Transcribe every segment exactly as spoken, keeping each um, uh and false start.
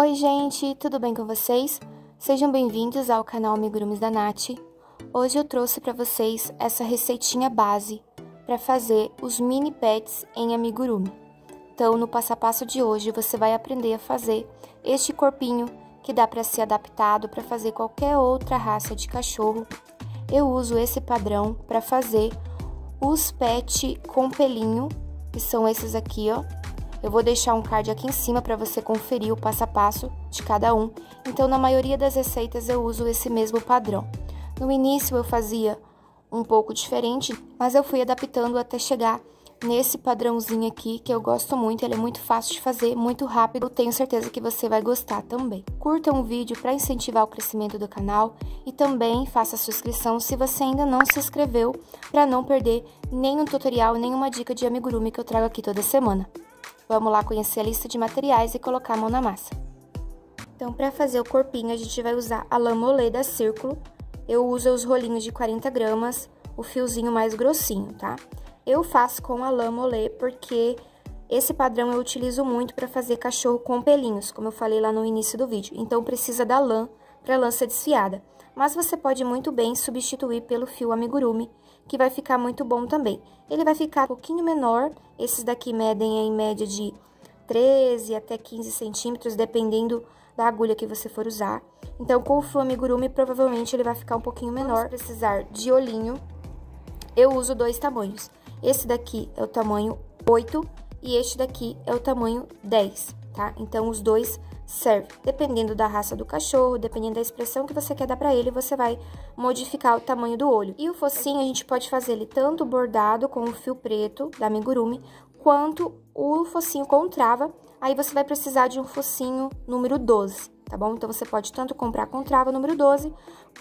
Oi gente, tudo bem com vocês? Sejam bem-vindos ao canal Amigurumis da Naty. Hoje eu trouxe para vocês essa receitinha base para fazer os mini pets em amigurumi. Então no passo a passo de hoje você vai aprender a fazer este corpinho que dá para ser adaptado para fazer qualquer outra raça de cachorro. Eu uso esse padrão para fazer os pets com pelinho, que são esses aqui, ó. Eu vou deixar um card aqui em cima para você conferir o passo a passo de cada um. Então, na maioria das receitas eu uso esse mesmo padrão. No início eu fazia um pouco diferente, mas eu fui adaptando até chegar nesse padrãozinho aqui que eu gosto muito. Ele é muito fácil de fazer, muito rápido. Eu tenho certeza que você vai gostar também. Curta um vídeo para incentivar o crescimento do canal e também faça a sua inscrição se você ainda não se inscreveu para não perder nenhum tutorial, nenhuma dica de amigurumi que eu trago aqui toda semana. Vamos lá conhecer a lista de materiais e colocar a mão na massa. Então, para fazer o corpinho, a gente vai usar a lã mole da Círculo. Eu uso os rolinhos de quarenta gramas, o fiozinho mais grossinho, tá? Eu faço com a lã mole porque esse padrão eu utilizo muito para fazer cachorro com pelinhos, como eu falei lá no início do vídeo. Então, precisa da lã para a lã ser desfiada. Mas você pode muito bem substituir pelo fio amigurumi, que vai ficar muito bom também. Ele vai ficar um pouquinho menor, esses daqui medem em média de treze até quinze centímetros, dependendo da agulha que você for usar. Então, com o fio amigurumi, provavelmente ele vai ficar um pouquinho menor. Vamos precisar de olhinho. Eu uso dois tamanhos. Esse daqui é o tamanho oito e este daqui é o tamanho dez, tá? Então, os dois serve. Dependendo da raça do cachorro, dependendo da expressão que você quer dar pra ele, você vai modificar o tamanho do olho. E o focinho, a gente pode fazer ele tanto bordado com o fio preto da amigurumi, quanto o focinho com trava. Aí você vai precisar de um focinho número doze, tá bom? Então você pode tanto comprar com trava número doze,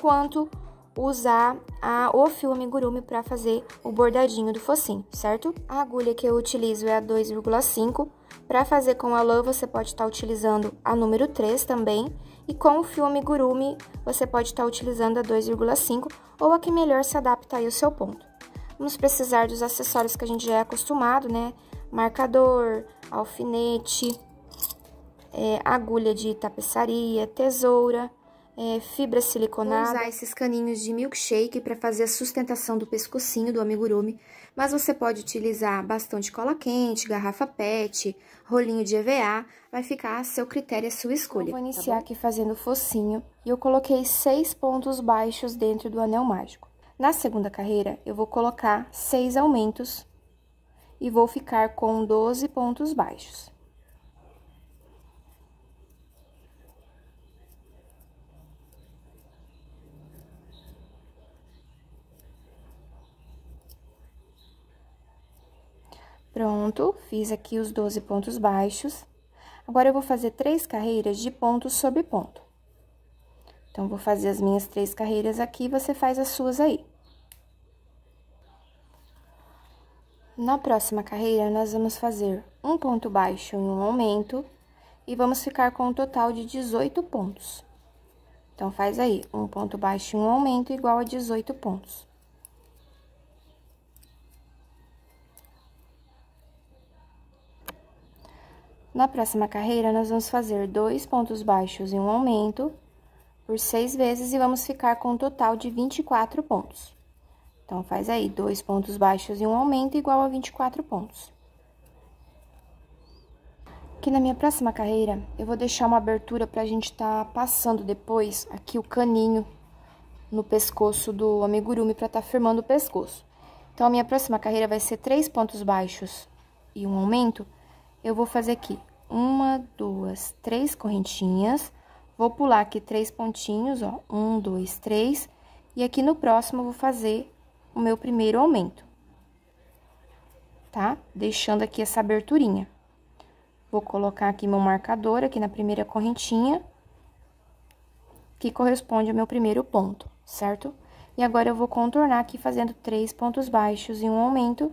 quanto usar a, o fio amigurumi pra fazer o bordadinho do focinho, certo? A agulha que eu utilizo é a dois vírgula cinco. Para fazer com a lã, você pode estar utilizando a número três também. E com o fio amigurumi, você pode estar utilizando a dois vírgula cinco ou a que melhor se adapta aí ao seu ponto. Vamos precisar dos acessórios que a gente já é acostumado, né? Marcador, alfinete, é, agulha de tapeçaria, tesoura, é, fibra siliconada. Vou usar esses caninhos de milkshake para fazer a sustentação do pescocinho do amigurumi. Mas você pode utilizar bastão de cola quente, garrafa pet, rolinho de E V A, vai ficar a seu critério, a sua escolha. Eu vou iniciar tá aqui fazendo o focinho e eu coloquei seis pontos baixos dentro do anel mágico. Na segunda carreira, eu vou colocar seis aumentos e vou ficar com doze pontos baixos. Pronto, fiz aqui os doze pontos baixos. Agora, eu vou fazer três carreiras de ponto sobre ponto. Então, vou fazer as minhas três carreiras aqui, você faz as suas aí. Na próxima carreira, nós vamos fazer um ponto baixo em um aumento e vamos ficar com um total de dezoito pontos. Então, faz aí, um ponto baixo em um aumento igual a dezoito pontos. Na próxima carreira, nós vamos fazer dois pontos baixos em um aumento por seis vezes e vamos ficar com um total de vinte e quatro pontos. Então, faz aí, dois pontos baixos em um aumento igual a vinte e quatro pontos. Aqui na minha próxima carreira, eu vou deixar uma abertura pra gente tá passando depois aqui o caninho no pescoço do amigurumi pra tá firmando o pescoço. Então, a minha próxima carreira vai ser três pontos baixos e um aumento. Eu vou fazer aqui uma, duas, três correntinhas, vou pular aqui três pontinhos, ó, um, dois, três, e aqui no próximo eu vou fazer o meu primeiro aumento, tá? Deixando aqui essa aberturinha. Vou colocar aqui meu marcador aqui na primeira correntinha, que corresponde ao meu primeiro ponto, certo? E agora eu vou contornar aqui fazendo três pontos baixos e um aumento,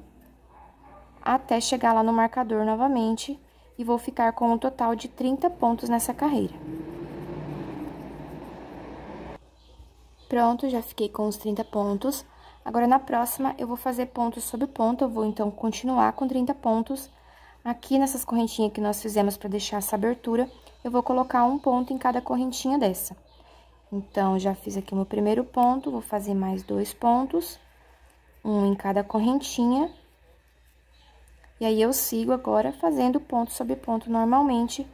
até chegar lá no marcador novamente, e vou ficar com um total de trinta pontos nessa carreira. Pronto, já fiquei com os trinta pontos. Agora, na próxima, eu vou fazer ponto sobre ponto, eu vou, então, continuar com trinta pontos. Aqui, nessas correntinhas que nós fizemos para deixar essa abertura, eu vou colocar um ponto em cada correntinha dessa. Então, já fiz aqui o meu primeiro ponto, vou fazer mais dois pontos, um em cada correntinha. E aí, eu sigo agora fazendo ponto sobre ponto normalmente.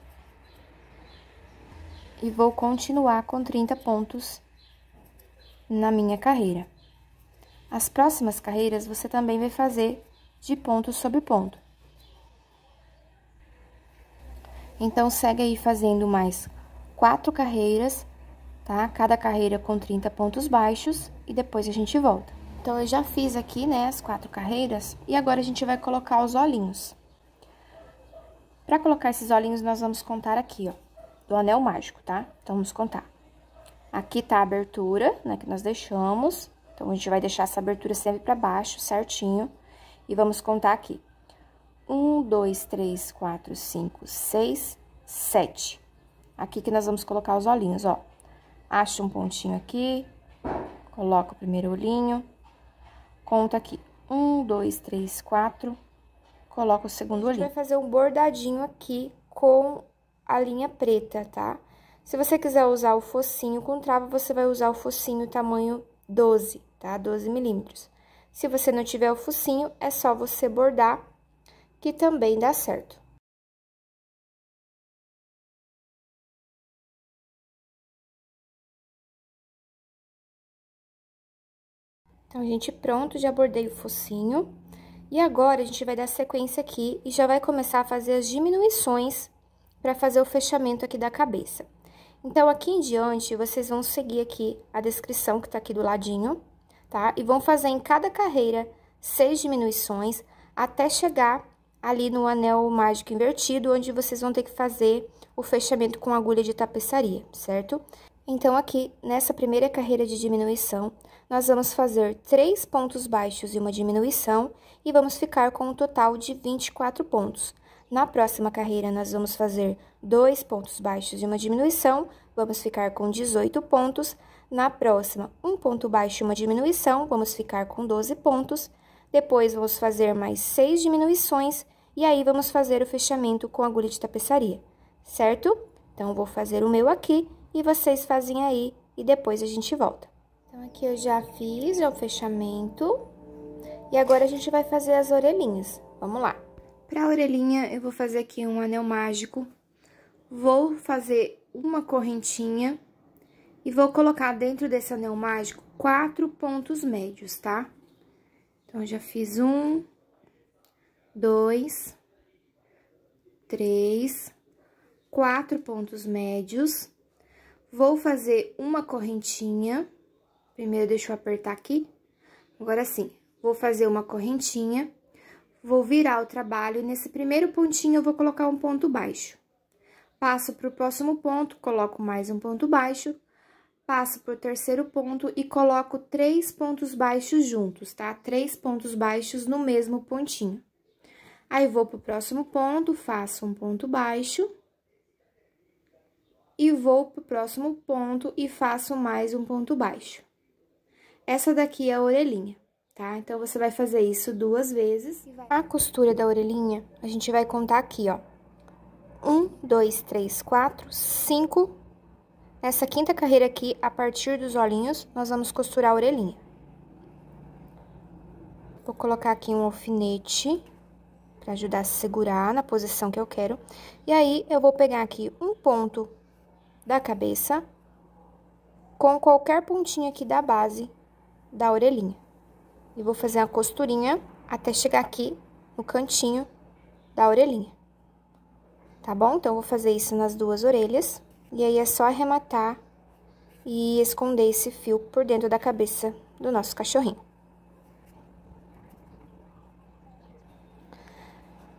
E vou continuar com trinta pontos na minha carreira. As próximas carreiras, você também vai fazer de ponto sobre ponto. Então, segue aí fazendo mais quatro carreiras, tá? Cada carreira com trinta pontos baixos e depois a gente volta. Então, eu já fiz aqui, né, as quatro carreiras e agora a gente vai colocar os olhinhos. Pra colocar esses olhinhos, nós vamos contar aqui, ó. Do anel mágico, tá? Então, vamos contar. Aqui tá a abertura, né, que nós deixamos. Então, a gente vai deixar essa abertura sempre pra baixo, certinho. E vamos contar aqui. Um, dois, três, quatro, cinco, seis, sete. Aqui que nós vamos colocar os olhinhos, ó. Acha um pontinho aqui, coloca o primeiro olhinho, conta aqui. Um, dois, três, quatro, coloca o segundo olhinho. A gente vai fazer um bordadinho aqui com a linha preta, tá? Se você quiser usar o focinho com trava, você vai usar o focinho tamanho doze, tá? doze milímetros. Se você não tiver o focinho, é só você bordar, que também dá certo. Então, gente, pronto, já bordei o focinho. E agora, a gente vai dar sequência aqui e já vai começar a fazer as diminuições para fazer o fechamento aqui da cabeça. Então, aqui em diante, vocês vão seguir aqui a descrição que tá aqui do ladinho, tá? E vão fazer em cada carreira seis diminuições até chegar ali no anel mágico invertido, onde vocês vão ter que fazer o fechamento com agulha de tapeçaria, certo? Então, aqui, nessa primeira carreira de diminuição, nós vamos fazer três pontos baixos e uma diminuição, e vamos ficar com um total de vinte e quatro pontos. Na próxima carreira, nós vamos fazer dois pontos baixos e uma diminuição, vamos ficar com dezoito pontos. Na próxima, um ponto baixo e uma diminuição, vamos ficar com doze pontos. Depois, vamos fazer mais seis diminuições e aí vamos fazer o fechamento com agulha de tapeçaria, certo? Então, eu vou fazer o meu aqui e vocês fazem aí e depois a gente volta. Então, aqui eu já fiz o fechamento e agora a gente vai fazer as orelhinhas, vamos lá. Para a orelhinha, eu vou fazer aqui um anel mágico, vou fazer uma correntinha e vou colocar dentro desse anel mágico quatro pontos médios, tá? Então, já fiz um, dois, três, quatro pontos médios. Vou fazer uma correntinha, primeiro deixa eu apertar aqui, agora sim, vou fazer uma correntinha. Vou virar o trabalho e nesse primeiro pontinho eu vou colocar um ponto baixo. Passo para o próximo ponto, coloco mais um ponto baixo. Passo para o terceiro ponto e coloco três pontos baixos juntos, tá? Três pontos baixos no mesmo pontinho. Aí, vou para o próximo ponto, faço um ponto baixo. E vou para o próximo ponto e faço mais um ponto baixo. Essa daqui é a orelhinha. Tá? Então, você vai fazer isso duas vezes. A costura da orelhinha, a gente vai contar aqui, ó. Um, dois, três, quatro, cinco. Nessa quinta carreira aqui, a partir dos olhinhos, nós vamos costurar a orelhinha. Vou colocar aqui um alfinete, pra ajudar a segurar na posição que eu quero. E aí, eu vou pegar aqui um ponto da cabeça, com qualquer pontinha aqui da base da orelhinha. E vou fazer a costurinha até chegar aqui no cantinho da orelhinha, tá bom? Então, eu vou fazer isso nas duas orelhas, e aí é só arrematar e esconder esse fio por dentro da cabeça do nosso cachorrinho.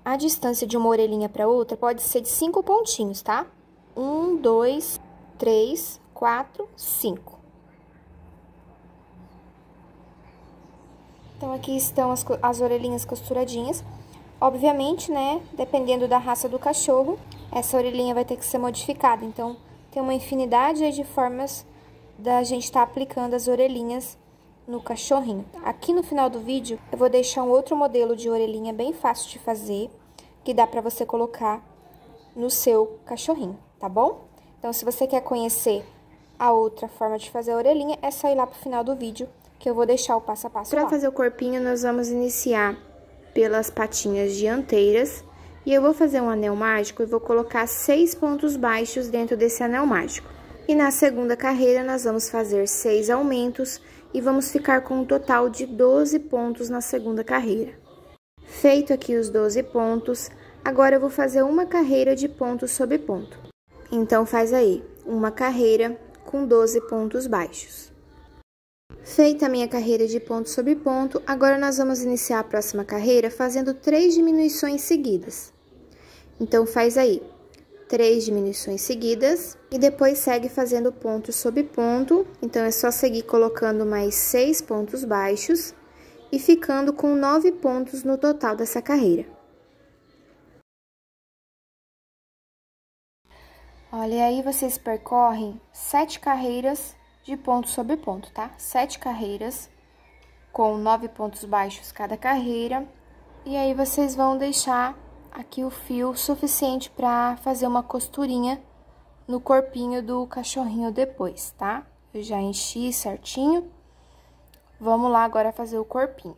A distância de uma orelhinha para outra pode ser de cinco pontinhos, tá? Um, dois, três, quatro, cinco. Então, aqui estão as, as orelhinhas costuradinhas. Obviamente, né, dependendo da raça do cachorro, essa orelhinha vai ter que ser modificada. Então, tem uma infinidade aí de formas da gente estar aplicando as orelhinhas no cachorrinho. Aqui no final do vídeo, eu vou deixar um outro modelo de orelhinha bem fácil de fazer, que dá pra você colocar no seu cachorrinho. tá bom? Então, se você quer conhecer a outra forma de fazer a orelhinha, é só ir lá pro final do vídeo, que eu vou deixar o passo a passo lá. Pra fazer o corpinho, nós vamos iniciar pelas patinhas dianteiras. E eu vou fazer um anel mágico e vou colocar seis pontos baixos dentro desse anel mágico. E na segunda carreira, nós vamos fazer seis aumentos e vamos ficar com um total de doze pontos na segunda carreira. Feito aqui os doze pontos, agora eu vou fazer uma carreira de ponto sobre ponto. Então, faz aí uma carreira com doze pontos baixos. Feita a minha carreira de ponto sobre ponto, agora nós vamos iniciar a próxima carreira fazendo três diminuições seguidas. Então, faz aí três diminuições seguidas e depois segue fazendo ponto sobre ponto. Então, é só seguir colocando mais seis pontos baixos e ficando com nove pontos no total dessa carreira. Olha, e aí vocês percorrem sete carreiras de ponto sobre ponto, tá? Sete carreiras, com nove pontos baixos cada carreira. E aí, vocês vão deixar aqui o fio suficiente pra fazer uma costurinha no corpinho do cachorrinho depois, tá? Eu já enchi certinho. Vamos lá agora fazer o corpinho.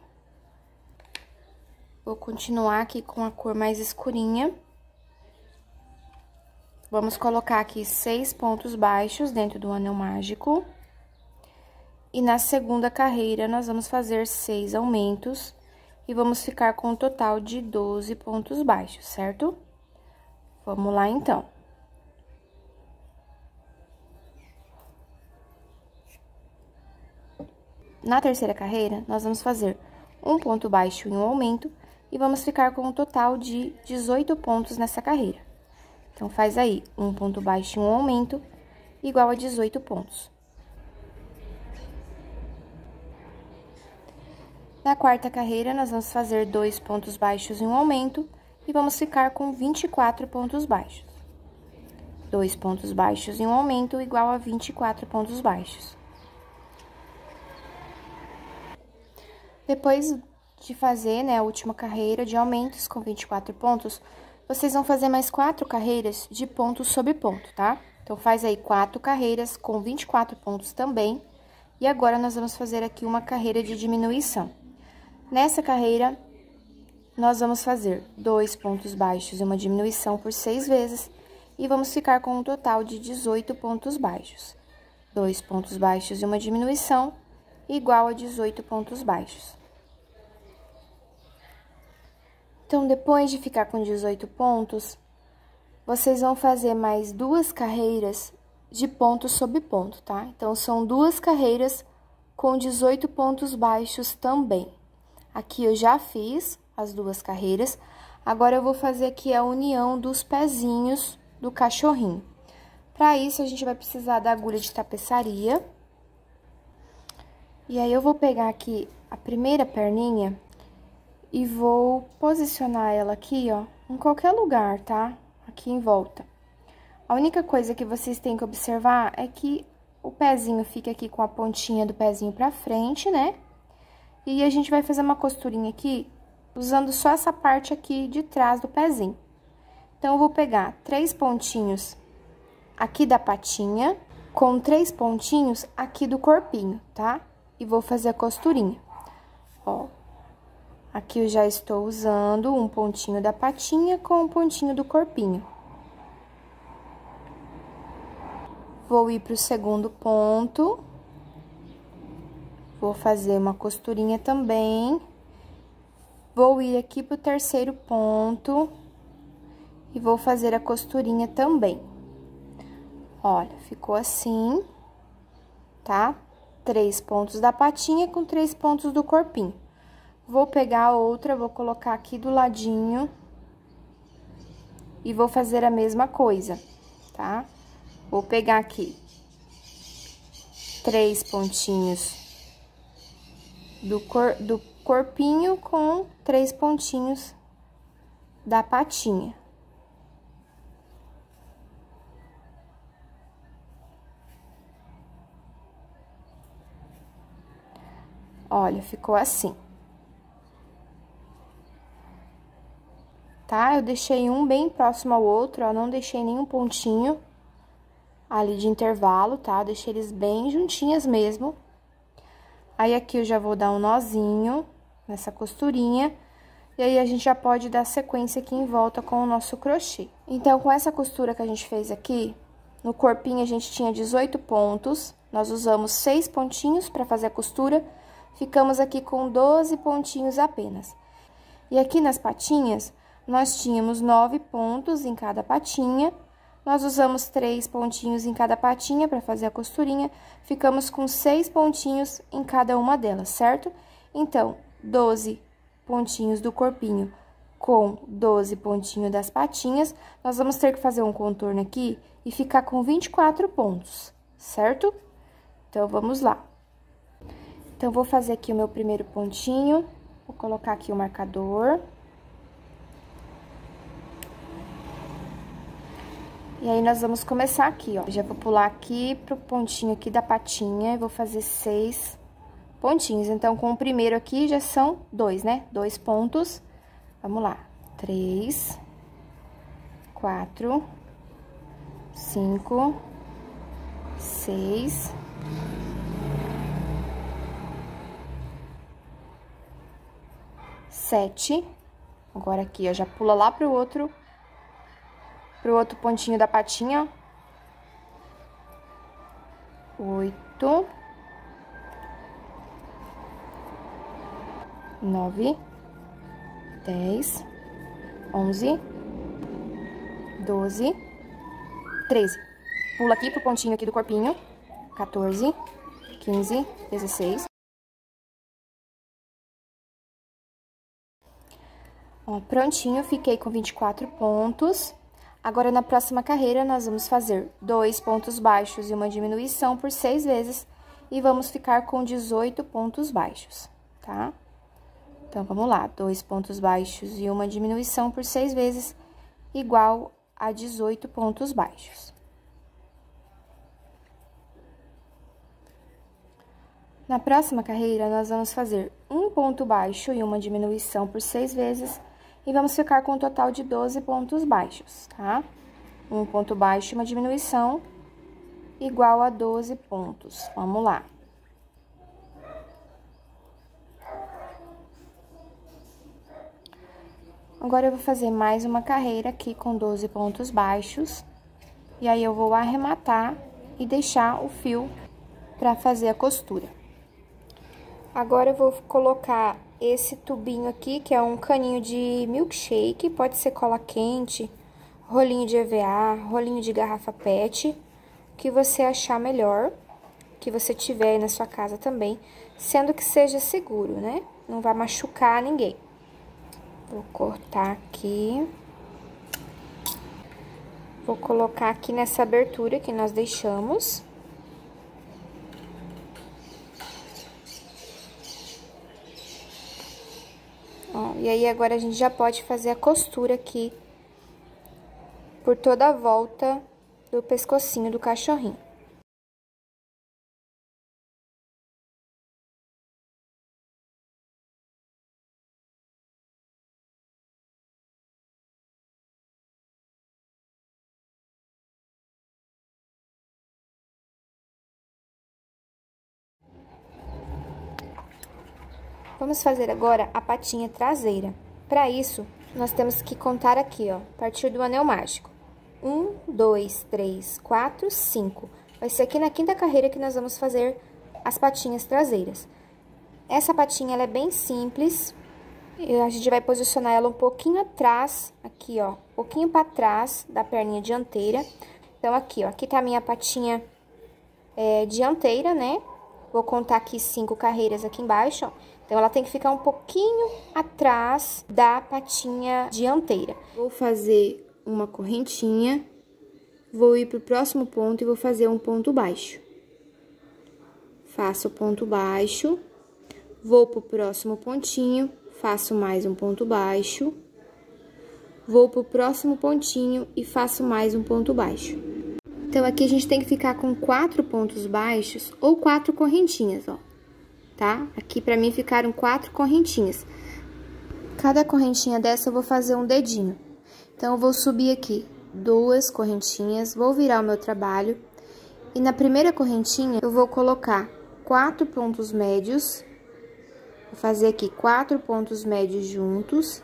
Vou continuar aqui com a cor mais escurinha. Vamos colocar aqui seis pontos baixos dentro do anel mágico. E na segunda carreira, nós vamos fazer seis aumentos. E vamos ficar com um total de doze pontos baixos, certo? Vamos lá, então. Na terceira carreira, nós vamos fazer um ponto baixo e um aumento. E vamos ficar com um total de dezoito pontos nessa carreira. Então, faz aí um ponto baixo e um aumento, igual a dezoito pontos. Na quarta carreira, nós vamos fazer dois pontos baixos e um aumento, e vamos ficar com vinte e quatro pontos baixos. Dois pontos baixos e um aumento, igual a vinte e quatro pontos baixos. Depois de fazer, né, a última carreira de aumentos com vinte e quatro pontos, vocês vão fazer mais quatro carreiras de ponto sobre ponto, tá? Então, faz aí quatro carreiras com vinte e quatro pontos também. E agora, nós vamos fazer aqui uma carreira de diminuição. Nessa carreira, nós vamos fazer dois pontos baixos e uma diminuição por seis vezes. E vamos ficar com um total de dezoito pontos baixos. Dois pontos baixos e uma diminuição, igual a dezoito pontos baixos. Então, depois de ficar com dezoito pontos, vocês vão fazer mais duas carreiras de ponto sobre ponto, tá? Então, são duas carreiras com dezoito pontos baixos também. Aqui eu já fiz as duas carreiras, agora eu vou fazer aqui a união dos pezinhos do cachorrinho. Para isso, a gente vai precisar da agulha de tapeçaria. E aí, eu vou pegar aqui a primeira perninha e vou posicionar ela aqui, ó, em qualquer lugar, tá? Aqui em volta. A única coisa que vocês têm que observar é que o pezinho fica aqui com a pontinha do pezinho pra frente, né? E a gente vai fazer uma costurinha aqui, usando só essa parte aqui de trás do pezinho. Então, eu vou pegar três pontinhos aqui da patinha, com três pontinhos aqui do corpinho, tá? E vou fazer a costurinha, ó. Aqui eu já estou usando um pontinho da patinha com um pontinho do corpinho. Vou ir para o segundo ponto. Vou fazer uma costurinha também. Vou ir aqui para o terceiro ponto. E vou fazer a costurinha também. Olha, ficou assim, tá? Três pontos da patinha com três pontos do corpinho. Vou pegar a outra, vou colocar aqui do ladinho e vou fazer a mesma coisa, tá? Vou pegar aqui três pontinhos do, cor, do corpinho com três pontinhos da patinha. Olha, ficou assim. Tá? Eu deixei um bem próximo ao outro, ó, não deixei nenhum pontinho. ali de intervalo, tá? Deixei eles bem juntinhas mesmo. Aí aqui eu já vou dar um nozinho nessa costurinha. E aí, a gente já pode dar sequência aqui em volta com o nosso crochê. Então, com essa costura que a gente fez aqui, no corpinho a gente tinha dezoito pontos. Nós usamos seis pontinhos para fazer a costura. Ficamos aqui com doze pontinhos apenas. E aqui nas patinhas, nós tínhamos nove pontos em cada patinha. Nós usamos três pontinhos em cada patinha para fazer a costurinha. Ficamos com seis pontinhos em cada uma delas, certo? Então, doze pontos. Pontinhos do corpinho com doze pontinhos das patinhas, nós vamos ter que fazer um contorno aqui e ficar com vinte e quatro pontos, certo? Então, vamos lá. Então, vou fazer aqui o meu primeiro pontinho, vou colocar aqui o marcador. E aí, nós vamos começar aqui, ó. Já vou pular aqui pro pontinho aqui da patinha e vou fazer seis pontinhos. Então, com o primeiro aqui, já são dois, né? Dois pontos. Vamos lá. Três, quatro, cinco, seis. Sete. Agora aqui, ó, já pula lá pro outro, pro outro pontinho da patinha. Oito. Nove, dez, onze, doze, treze. Pula aqui pro pontinho aqui do corpinho. quatorze, quinze, dezesseis. Ó, prontinho, fiquei com vinte e quatro pontos. Agora, na próxima carreira, nós vamos fazer dois pontos baixos e uma diminuição por seis vezes. E vamos ficar com dezoito pontos baixos, tá? Então, vamos lá, dois pontos baixos e uma diminuição por seis vezes, igual a dezoito pontos baixos. Na próxima carreira, nós vamos fazer um ponto baixo e uma diminuição por seis vezes, e vamos ficar com um total de doze pontos baixos, tá? Um ponto baixo e uma diminuição, igual a doze pontos. Vamos lá. Agora, eu vou fazer mais uma carreira aqui com doze pontos baixos. E aí, eu vou arrematar e deixar o fio pra fazer a costura. Agora, eu vou colocar esse tubinho aqui, que é um caninho de milkshake. Pode ser cola quente, rolinho de E V A, rolinho de garrafa pet. O que você achar melhor, que você tiver aí na sua casa também. Sendo que seja seguro, né? Não vai machucar ninguém. Vou cortar aqui. Vou colocar aqui nessa abertura que nós deixamos. Ó, e aí, agora a gente já pode fazer a costura aqui por toda a volta do pescocinho do cachorrinho. Vamos fazer agora a patinha traseira. Para isso, nós temos que contar aqui, ó, a partir do anel mágico. Um, dois, três, quatro, cinco. Vai ser aqui na quinta carreira que nós vamos fazer as patinhas traseiras. Essa patinha, ela é bem simples. E a gente vai posicionar ela um pouquinho atrás, aqui, ó, um pouquinho para trás da perninha dianteira. Então, aqui, ó, aqui tá a minha patinha é, dianteira, né? Vou contar aqui cinco carreiras aqui embaixo, ó. Então, ela tem que ficar um pouquinho atrás da patinha dianteira. Vou fazer uma correntinha, vou ir pro próximo ponto e vou fazer um ponto baixo. Faço o ponto baixo, vou pro próximo pontinho, faço mais um ponto baixo, vou pro próximo pontinho e faço mais um ponto baixo. Então, aqui a gente tem que ficar com quatro pontos baixos ou quatro correntinhas, ó. Tá? Aqui pra mim ficaram quatro correntinhas. Cada correntinha dessa eu vou fazer um dedinho. Então, eu vou subir aqui duas correntinhas, vou virar o meu trabalho E na primeira correntinha, eu vou colocar quatro pontos médios, vou fazer aqui quatro pontos médios juntos,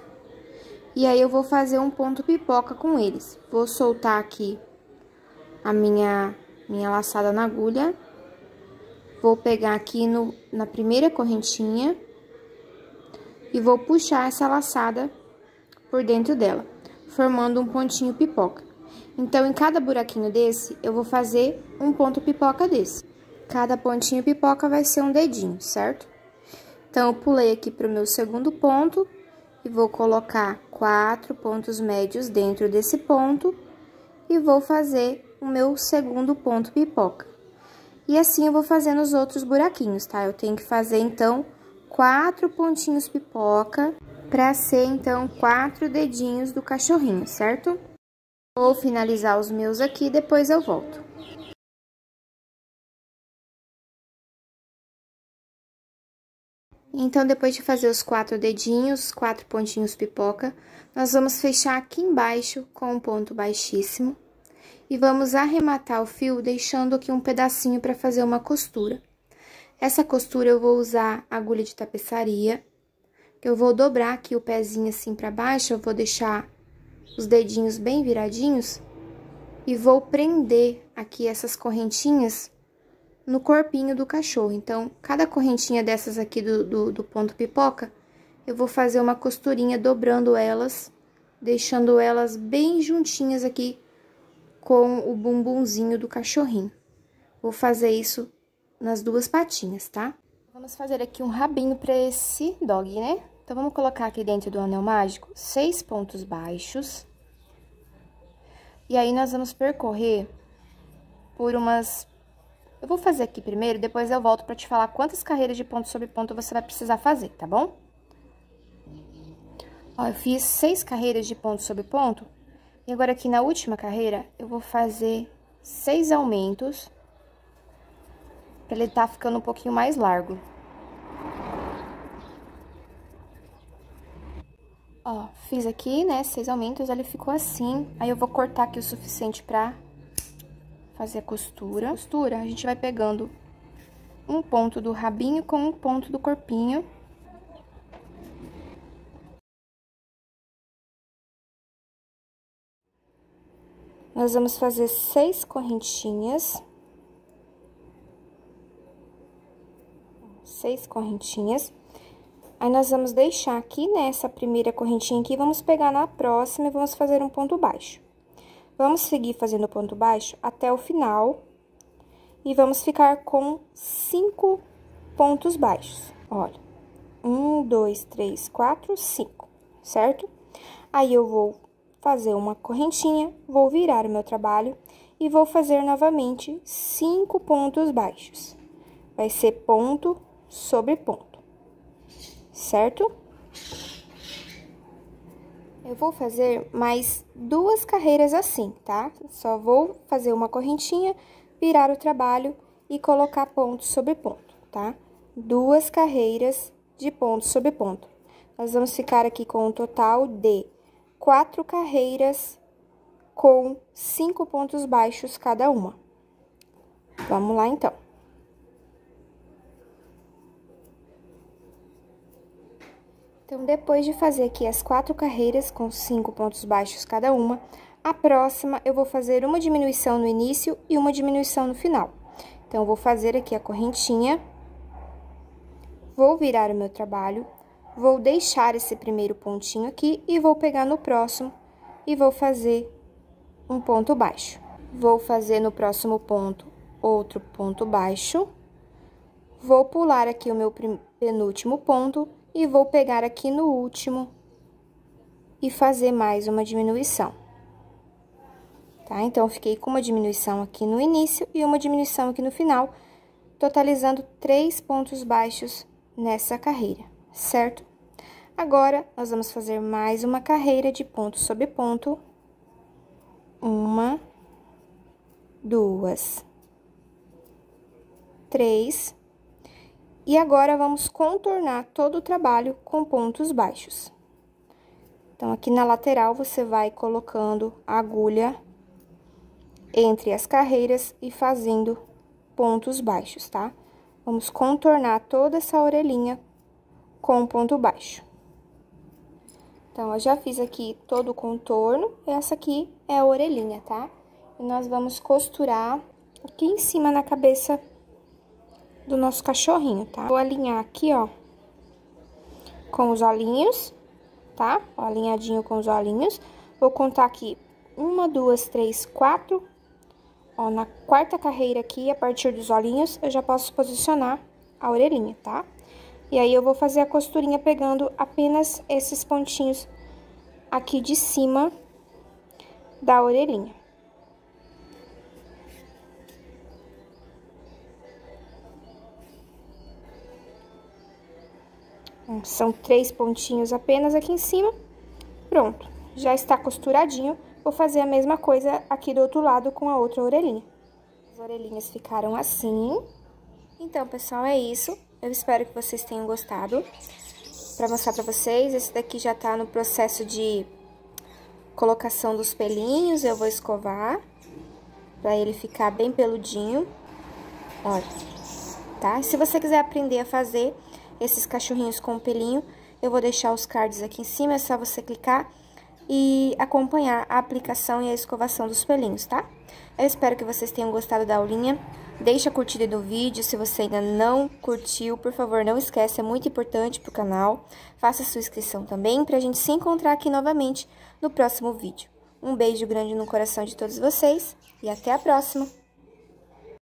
e aí eu vou fazer um ponto pipoca com eles. Vou soltar aqui a minha, minha laçada na agulha, vou pegar aqui no, na primeira correntinha, e vou puxar essa laçada por dentro dela, formando um pontinho pipoca. Então, em cada buraquinho desse, eu vou fazer um ponto pipoca desse. Cada pontinho pipoca vai ser um dedinho, certo? Então, eu pulei aqui pro meu segundo ponto e vou colocar quatro pontos médios dentro desse ponto e vou fazer o meu segundo ponto pipoca. E assim, eu vou fazendo os outros buraquinhos, tá? Eu tenho que fazer, então, quatro pontinhos pipoca pra ser, então, quatro dedinhos do cachorrinho, certo? Vou finalizar os meus aqui, depois eu volto. Então, depois de fazer os quatro dedinhos, quatro pontinhos pipoca, nós vamos fechar aqui embaixo com um ponto baixíssimo. E vamos arrematar o fio, deixando aqui um pedacinho para fazer uma costura. Essa costura eu vou usar agulha de tapeçaria. Eu vou dobrar aqui o pezinho assim para baixo, eu vou deixar os dedinhos bem viradinhos e vou prender aqui essas correntinhas no corpinho do cachorro. Então, cada correntinha dessas aqui do, do, do ponto pipoca, eu vou fazer uma costurinha dobrando elas, deixando elas bem juntinhas aqui com o bumbumzinho do cachorrinho. Vou fazer isso nas duas patinhas, tá? Vamos fazer aqui um rabinho para esse dog, né? Então, vamos colocar aqui dentro do anel mágico seis pontos baixos. E aí, nós vamos percorrer por umas... Eu vou fazer aqui primeiro, depois eu volto pra te falar quantas carreiras de ponto sobre ponto você vai precisar fazer, tá bom? Ó, eu fiz seis carreiras de ponto sobre ponto. E agora, aqui na última carreira, eu vou fazer seis aumentos. Pra ele tá ficando um pouquinho mais largo. Ó, fiz aqui, né, seis aumentos, ele ficou assim. Aí, eu vou cortar aqui o suficiente pra fazer a costura. Costura, a gente vai pegando um ponto do rabinho com um ponto do corpinho. Nós vamos fazer seis correntinhas. Seis correntinhas. Aí, nós vamos deixar aqui nessa primeira correntinha aqui, vamos pegar na próxima e vamos fazer um ponto baixo. Vamos seguir fazendo ponto baixo até o final e vamos ficar com cinco pontos baixos. Olha, um, dois, três, quatro, cinco, certo? Aí, eu vou fazer uma correntinha, vou virar o meu trabalho e vou fazer novamente cinco pontos baixos. Vai ser ponto sobre ponto. Certo? Eu vou fazer mais duas carreiras assim, tá? Só vou fazer uma correntinha, virar o trabalho e colocar ponto sobre ponto, tá? Duas carreiras de ponto sobre ponto. Nós vamos ficar aqui com um total de quatro carreiras com cinco pontos baixos cada uma. Vamos lá, então. Então, depois de fazer aqui as quatro carreiras com cinco pontos baixos cada uma, a próxima eu vou fazer uma diminuição no início e uma diminuição no final. Então, eu vou fazer aqui a correntinha, vou virar o meu trabalho, vou deixar esse primeiro pontinho aqui e vou pegar no próximo e vou fazer um ponto baixo. Vou fazer no próximo ponto outro ponto baixo, vou pular aqui o meu penúltimo ponto e vou pegar aqui no último e fazer mais uma diminuição. Tá? Então, eu fiquei com uma diminuição aqui no início e uma diminuição aqui no final, totalizando três pontos baixos nessa carreira, certo? Agora, nós vamos fazer mais uma carreira de ponto sobre ponto. Uma, duas, três... E agora, vamos contornar todo o trabalho com pontos baixos. Então, aqui na lateral, você vai colocando a agulha entre as carreiras e fazendo pontos baixos, tá? Vamos contornar toda essa orelhinha com um ponto baixo. Então, eu já fiz aqui todo o contorno, essa aqui é a orelhinha, tá? E nós vamos costurar aqui em cima na cabeça do nosso cachorrinho, tá? Vou alinhar aqui, ó, com os olhinhos, tá? Ó, alinhadinho com os olhinhos. Vou contar aqui uma, duas, três, quatro. Ó, na quarta carreira aqui, a partir dos olhinhos, eu já posso posicionar a orelhinha, tá? E aí, eu vou fazer a costurinha pegando apenas esses pontinhos aqui de cima da orelhinha. São três pontinhos apenas aqui em cima. Pronto, já está costuradinho. Vou fazer a mesma coisa aqui do outro lado com a outra orelhinha. As orelhinhas ficaram assim. Então, pessoal, é isso. Eu espero que vocês tenham gostado. Para mostrar para vocês, esse daqui já tá no processo de colocação dos pelinhos. Eu vou escovar para ele ficar bem peludinho. Olha, tá? E se você quiser aprender a fazer esses cachorrinhos com pelinho, eu vou deixar os cards aqui em cima, é só você clicar e acompanhar a aplicação e a escovação dos pelinhos, tá? Eu espero que vocês tenham gostado da aulinha. Deixa a curtida do vídeo, se você ainda não curtiu, por favor, não esquece, é muito importante pro canal. Faça sua inscrição também, pra gente se encontrar aqui novamente no próximo vídeo. Um beijo grande no coração de todos vocês e até a próxima!